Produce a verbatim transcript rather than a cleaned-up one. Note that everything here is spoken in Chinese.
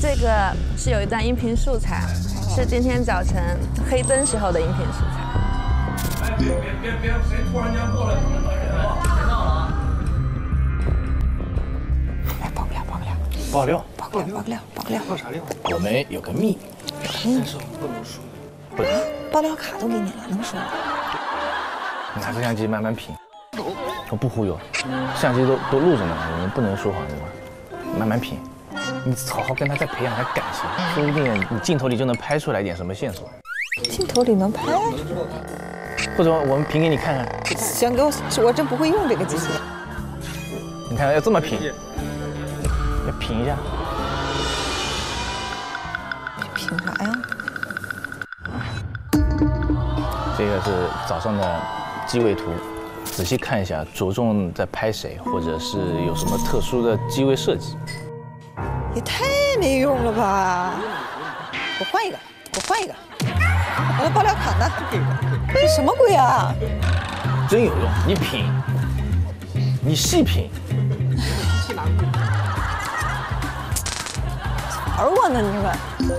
这个是有一段音频素材，是今天早晨黑灯时候的音频素材。哎，别别别别，谁突然间过来怎么打人啊？别闹了啊！来爆个料，爆个料，爆料，爆个料，爆个料，爆个料，爆啥料？我们有个秘密，但是不能说。不能。爆料卡都给你了，能说吗？拿个相机慢慢品，我不忽悠，相机都都录着呢，我们不能说谎对吧？慢慢品。 你好好跟他再培养下感情，说不定你镜头里就能拍出来一点什么线索。镜头里能拍？或者我们评给你看看。行，给我，我真不会用这个机器。你看要这么评，要评一下。评啥呀？这个是早上的机位图，仔细看一下，着重在拍谁，或者是有什么特殊的机位设计。 也太没用了吧！我换一个，我换一个。我的爆料卡呢？这什么鬼啊！真有用，你品，你细品。玩我呢，你们。